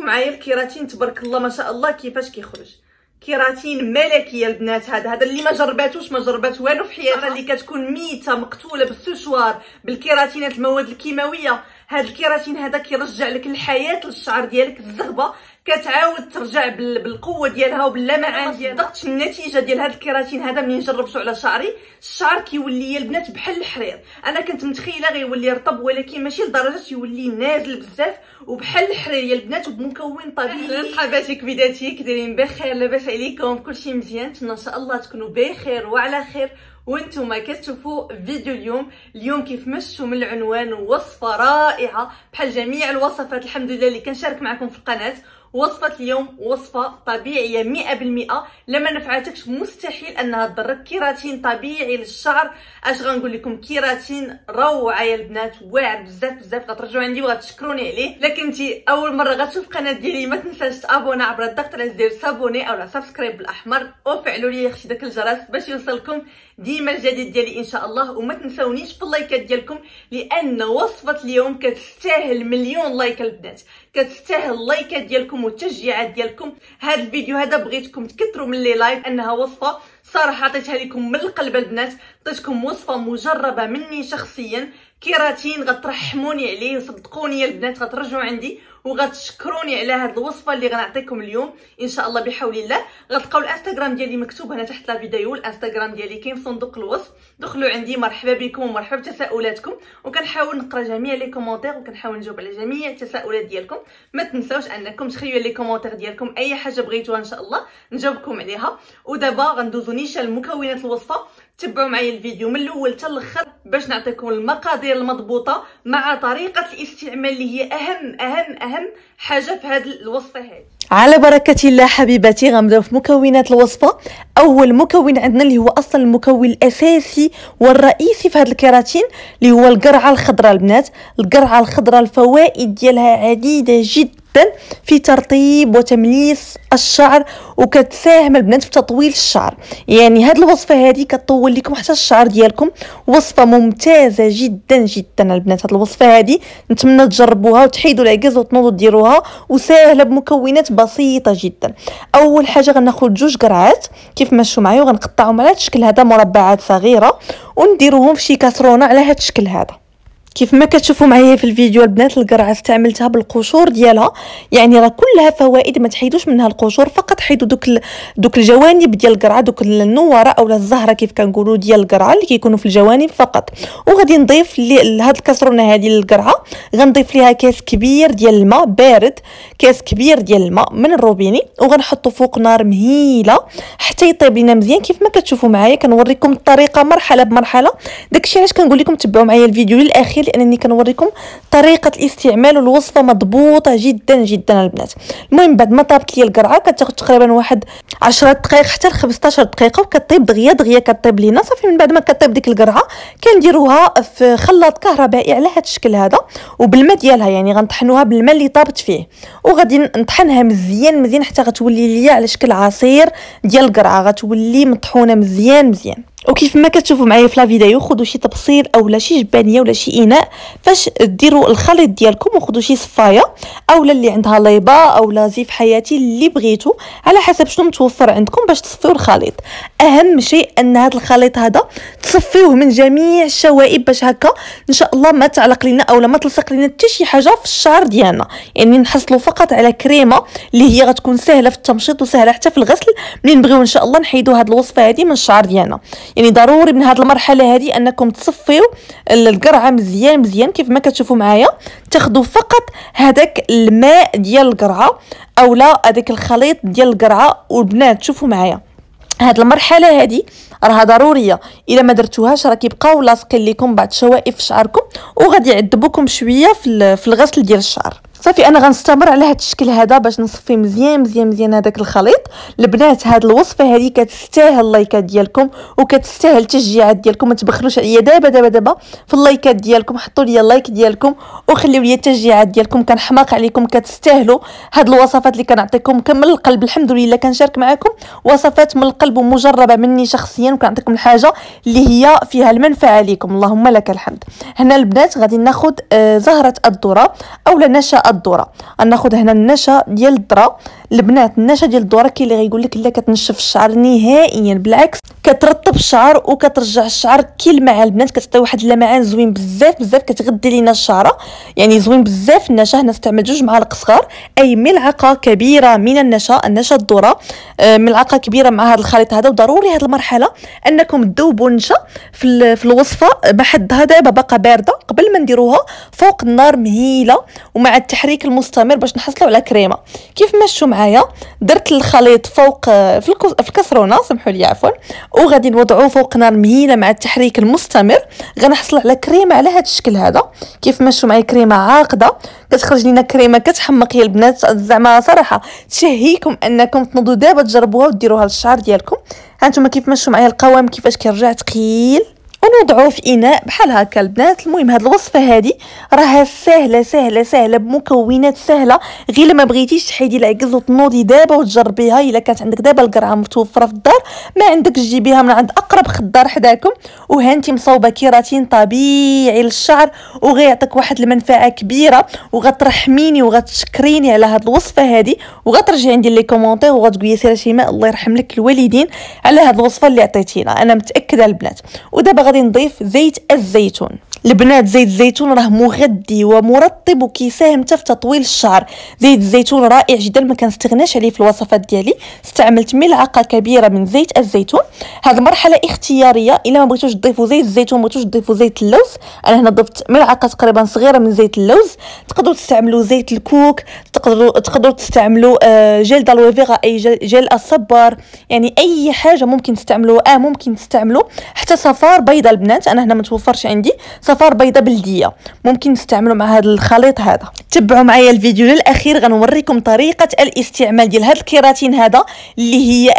معايا الكيراتين تبارك الله ما شاء الله كيفاش كيخرج كيراتين ملكي يا البنات. هذا اللي ما جرباتوش ما جربات والو في حياتها، اللي كتكون ميته مقتوله بالسوشوار بالكيراتينات المواد الكيماويه. هذا الكيراتين هذا كيرجع لك الحياه للشعر ديالك، الزغبه كتعاود ترجع بالقوه ديالها وباللمعان ديالها. صدقتش النتيجه ديال هذا الكيراتين هذا منين جربته على شعري، الشعر كيولي يا البنات بحال الحرير. انا كنت متخيله غيولي رطب، ولكن ماشي لدرجه يولي نازل بزاف وبحال الحرير يا البنات وبمكون طبيعي. صحباتك بداتيك دايرين بخير، لاباس عليكم، كلشي مزيان، تما ان شاء الله تكونوا بخير وعلى خير. وانتم كتشوفوا فيديو اليوم كيف ما شفتوا من العنوان وصفه رائعه بحال جميع الوصفات الحمد لله اللي كنشارك معكم في القناه. وصفه اليوم وصفه طبيعيه 100%، لما نفعتكش مستحيل انها تضرك. كيراتين طبيعي للشعر، اش غنقول لكم، كيراتين روعه يا البنات، واعر بزاف بزاف، غترجعوا عندي وغتشكروني عليه. لكن انتي اول مره غتشوف القناه ديالي ما تنساش تابونا عبر الضغط على زر سابوني او سبسكرايب بالاحمر، وفعلوا لي اختي داك الجرس باش يوصلكم ديما الجديد ديالي ان شاء الله. وما تنساونيش في اللايكات ديالكم، لان وصفه اليوم كتستاهل مليون لايك البنات، كتستاهل اللايكات ديالكم والتشجيعات ديالكم. هذا الفيديو هذا بغيتكم تكثروا من لي لايك، انها وصفه صراحه عطيتها لكم من القلب البنات، عطيتكم وصفه مجربه مني شخصيا، كيراتين غترحموني عليه وصدقوني يا البنات غترجعوا عندي وغتشكروني على هذه الوصفه اللي غنعطيكم اليوم ان شاء الله بحول الله. غتلقاو الانستغرام ديالي مكتوب هنا تحت الفيديو، الانستغرام ديالي كاين في صندوق الوصف، دخلوا عندي. مرحبا بكم ومرحبا بتساؤلاتكم، وكنحاول نقرا جميع لي كومونتير وكنحاول نجاوب على جميع التساؤلات ديالكم. ما تنساوش انكم تخليو لي كومونتير ديالكم، اي حاجه بغيتوها ان شاء الله نجاوبكم عليها. ودابا غندوزو نيشان المكونات الوصفه، تبعوا معايا الفيديو من الاول حتى الاخر باش نعطيكم المقادير المضبوطه مع طريقه الاستعمال اللي هي اهم اهم اهم حاجه في هذه الوصفه هذه. على بركه الله حبيباتي غنبداو في مكونات الوصفه. اول مكون عندنا اللي هو اصلا المكون الاساسي والرئيسي في هذا الكيراتين اللي هو القرعه الخضراء البنات. القرعه الخضراء الفوائد ديالها عديده جدا في ترطيب وتمليس الشعر، وكتساهم البنات في تطويل الشعر. يعني هاد الوصفه هذه كتطول لكم حتى الشعر ديالكم، وصفه ممتازه جدا جدا البنات. هاد الوصفه هذه نتمنى تجربوها وتحيدوا العكاز وتنوضوا ديروها، وسهله بمكونات بسيطه جدا. اول حاجه غناخذ جوج قرعات كيف ما شفتوا معايا، وغنقطعهم على هاد الشكل هذا مربعات صغيره، ونديروهم في شي كاسرونه على هاد الشكل هذا كيف ما كتشوفوا معايا في الفيديو البنات. القرعه استعملتها بالقشور ديالها، يعني راه كلها فوائد، ما تحيدوش منها القشور، فقط حيدوا دوك الجوانب ديال القرعه، دوك النوره اولا الزهره كيف كنقولوا ديال القرعه اللي كيكونوا في الجوانب فقط. وغادي نضيف لهاد الكاسرونه هذه للقرعه غنضيف ليها كاس كبير ديال الماء بارد، كاس كبير ديال الماء من الروبيني، وغنحطوا فوق نار مهيله حتى يطيب لينا مزيان. كيف ما كتشوفوا معايا كنوريكم الطريقه مرحله بمرحله، داكشي علاش كنقول لكم تبعوا معايا الفيديو للاخير، لانني كنوريكم طريقه الاستعمال والوصفه مضبوطه جدا جدا البنات. المهم بعد ما طابت لي القرعه كتاخذ تقريبا واحد 10 دقائق حتى 15 دقيقه، وكطيب دغيا دغيا كطيب لينا صافي. من بعد ما كطيب ديك القرعه كنديروها في خلاط كهربائي على هذا الشكل هذا، وبالماء ديالها يعني غنطحنوها بالماء اللي طابت فيه، وغادي نطحنها مزيان مزيان حتى غتولي ليا على شكل عصير ديال القرعه، غتولي مطحونه مزيان مزيان. وكيف ما كتشوفوا معايا في لا فيديو، خذوا شي تبصير اولا شي جبانيه ولا شي اناء فاش ديروا الخليط ديالكم، وخذوا شي صفايه اولا اللي عندها ليبه اولا زيف حياتي اللي بغيتوا على حسب شنو متوفر عندكم باش تصفيو الخليط. اهم شيء ان هذا الخليط هذا تصفيوه من جميع الشوائب باش هكا ان شاء الله ما تعلق لنا اولا ما تلصق لنا حتى شي حاجه في الشعر ديالنا، يعني نحصلوا فقط على كريمه اللي هي غتكون سهله في التمشيط وسهله حتى في الغسل منين نبغيو ان شاء الله نحيدوا هذه الوصفه هذه من الشعر ديالنا. يعني ضروري من هذه المرحله هذه انكم تصفيو القرعه مزيان مزيان كيف ما كتشوفوا معايا، تاخذوا فقط هذاك الماء ديال القرعه اولا هذاك الخليط ديال القرعه. والبنات شوفوا معايا هاد المرحله هادي راها ضروريه، الا ما درتوهاش راه كيبقاو لاصقين لكم بعض الشوائب في شعركم وغادي يعذبوكم شويه في الغسل ديال الشعر صافي. انا غنستمر على هاد الشكل هذا باش نصفي مزيان مزيان مزيان هذاك الخليط. البنات هاد الوصفه هذه كتستاهل اللايكات ديالكم وكتستاهل التشجيعات ديالكم، ما تبخلوش عليا دابا دابا دابا في اللايكات ديالكم، حطوا لي اللايك ديالكم وخليوا لي التشجيعات ديالكم، كنحماق عليكم، كتستاهلوا هاد الوصفات اللي كنعطيكم كمل القلب. الحمد لله كنشارك معكم وصفات من القلب ومجربه مني شخصيا، وكنعطيكم الحاجه اللي هي فيها المنفعه ليكم، اللهم لك الحمد. هنا البنات غادي ناخذ زهره الذره اولا نشا الذره. غناخذ هنا النشا ديال الذره. البنات النشا ديال الذره كاين اللي غيقول لك لا كتنشف الشعر نهائيا، بالعكس كترطب الشعر وكترجع الشعر كي الماء. البنات كتعطي واحد اللمعان زوين بزاف بزاف، كتغدي لينا الشعره يعني زوين بزاف. النشا هنا استعمل 2 معالق صغار اي ملعقه كبيره من النشا، النشا الذره ملعقه كبيره مع هذا الخليط هذا. وضروري هذه المرحله انكم تذوبوا النشا في الوصفه بحدها، دابا باقا بارده قبل ما نديروها فوق النار مهيله، ومع التحريك المستمر باش نحصلوا على كريمه. كيف ما شفتوا معايا درت الخليط فوق في الكسرونه، سمحوا لي عفوا، وغادي نوضعوه فوق نار مهيله مع التحريك المستمر. غنحصل على كريمه على هذا الشكل هذا. كيف ما شفتوا معايا كريمه عاقده كتخرج لنا، كريمه كتحمق يا البنات زعما صراحه. تشهيكم انكم تنوضوا دابا تجربوها وديروها للشعر ديالكم. هانتوما كيف ما شفتوا معايا القوام كيفاش كيرجع ثقيل، ونوضعوه في اناء بحال هكا البنات. المهم هاد الوصفه هادي راها سهله سهله سهله بمكونات سهله، غير ما بغيتيش تحيدي العكز وتنوضي دابا وتجربيها. الا كانت عندك دابا القرعه متوفره في الدار، ما عندكش جيبيها من عند اقرب خضار حداكم. وهانتي مصاوبه كيراتين طبيعي للشعر وغيعطيك واحد المنفعه كبيره، وغترحميني وغتشكريني على هاد الوصفه هادي، وغترجعي عندي لي كومونتير وغتقولي يا سيره شيماء الله يرحم لك الوالدين على هاد الوصفه اللي عطيتينا. انا متاكده البنات. ودابا غادي نضيف زيت الزيتون. البنات زيت الزيتون راه مغذي ومرطب وكيساهم حتى في تطويل الشعر. زيت الزيتون رائع جدا، ما كنستغناش عليه في الوصفات ديالي. استعملت ملعقه كبيره من زيت الزيتون. هذه مرحله اختياريه، الا ما بغيتوش تضيفوا زيت الزيتون ما بغيتوش تضيفوا زيت اللوز. انا هنا ضفت ملعقه تقريبا صغيره من زيت اللوز. تقدروا تستعملوا زيت الكوك، تقدروا تستعملوا جل دالوفيرا اي جل الصبار، يعني اي حاجه ممكن تستعملوها. ممكن تستعملوا حتى صفار بيضه البنات، انا هنا ما توفرش عندي صفار بيضه بلديه، ممكن نستعملوا مع هذا الخليط هذا. تبعوا معايا الفيديو للاخير، غنوريكم طريقه الاستعمال ديال هذا الكيراتين هذا اللي هي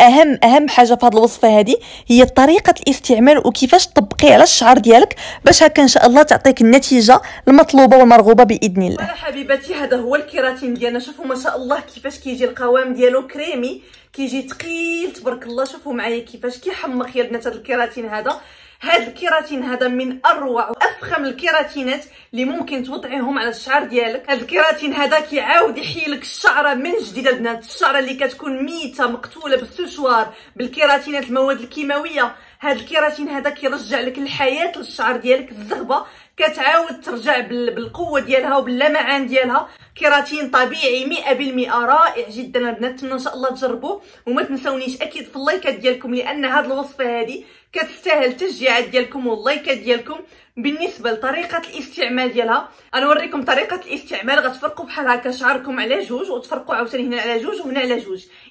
اهم حاجه في هذه الوصفه هذه، هي طريقه الاستعمال وكيفاش تطبقيه على الشعر ديالك، باش هكا ان شاء الله تعطيك النتيجه المطلوبه والمرغوبه باذن الله. حبيباتي هذا هو الكيراتين ديالنا. شوفوا ما شاء الله كيفاش كيجي القوام ديالو كريمي، كيجي ثقيل تبارك الله. شوفوا معايا كيفاش كيحمق يا بنات هذا الكيراتين هذا. هذا الكيراتين هذا من اروع وافخم الكيراتينات اللي ممكن توضعيهم على الشعر ديالك. هذا الكيراتين هذا كيعاود يحيلك الشعره من جديد البنات، الشعره اللي كتكون ميته مقتوله بالسوشوار بالكيراتينات المواد الكيماويه. هذا الكيراتين هذا كيرجع لك الحياه للشعر ديالك، الزغبه كتعاود ترجع بالقوه ديالها وباللمعان ديالها. كيراتين طبيعي 100% رائع جدا البنات. ان شاء الله تجربوه، وما تنسونيش اكيد في اللايكات ديالكم، لان هذه الوصفه هذه كتستاهل التشجيعات ديالكم واللايكات ديالكم. بالنسبه لطريقه الاستعمال ديالها غنوريكم طريقه الاستعمال. غتفرقوا بحال هكا شعركم على 2 وتفرقوا عاوتاني هنا على 2 وهنا على 2،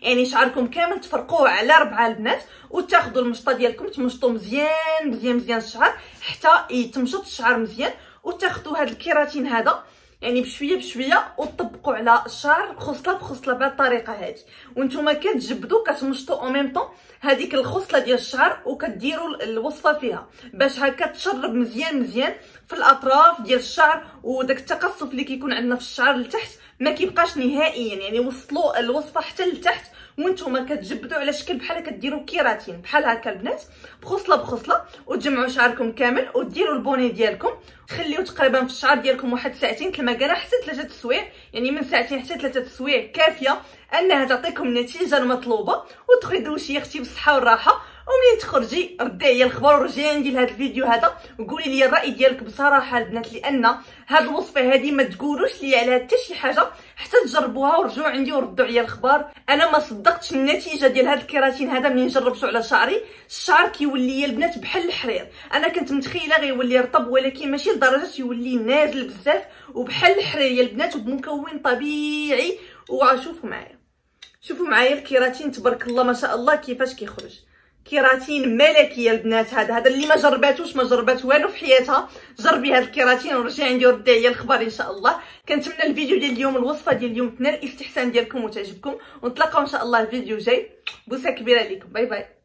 يعني شعركم كامل تفرقوه على 4 البنات، وتاخذوا المشطه ديالكم تمشطوا مزيان مزيان مزيان الشعر حتى يتمشط الشعر مزيان، وتاخذوا هذا الكيراتين هذا يعني بشويه بشويه وتطبقوا على الشعر خصله بخصله بهذه الطريقه هذه. وانتم كتجبدوا كتمشطوا او ميم طون هذيك الخصله ديال الشعر، وكديروا الوصفه فيها باش هكا تشرب مزيان مزيان في الاطراف ديال الشعر، وداك التقصف اللي كيكون عندنا في الشعر لتحت ما كيبقاش نهائيا. يعني وصلوا الوصفه حتى لتحت وانتم كتجبدوا على شكل بحال كديروا كيراتين بحال هكا البنات، بخصله بخصله، وتجمعوا شعركم كامل وديروا البوني ديالكم. خليو تقريبا في الشعر ديالكم واحد ساعتين كما قالها حتى 3 سوايع، يعني من 2 حتى 3 سوايع كافيه انها تعطيكم النتيجه المطلوبه. وتخرجوا شي اختي بالصحه والراحه، وملي تخرجي ردي عليا الخبر ورجعي عندي لهذا الفيديو هذا وقولي لي الراي ديالك بصراحه البنات، لان هذه الوصفه هذه ما تقولوش لي عليها حتى شي حاجه حتى تجربوها ورجعوا عندي وردوا عليا الخبر. انا ما صدقتش النتيجه ديال هذا الكيراتين هذا ملي جربته على شعري. الشعر كيولي البنات بحال الحرير، انا كنت متخيله غيولي رطب، ولكن ماشي لدرجه يولي نازل بزاف وبحال الحرير يا البنات، وبمكون طبيعي. وشوفوا معايا شوفوا معايا الكيراتين تبارك الله ما شاء الله كيفاش كيخرج. كيراتين ملكي يا البنات هذا. هذا اللي ما جرباتوش ما جربات والو في حياتها، جربي هذا الكيراتين ورجعي عندي وردي عليا الخبر ان شاء الله. كنتمنى الفيديو ديال اليوم الوصفه ديال اليوم تنال الاستحسان ديالكم وتعجبكم، ونتلاقاو ان شاء الله الفيديو جاي. بوسه كبيره ليكم، باي باي.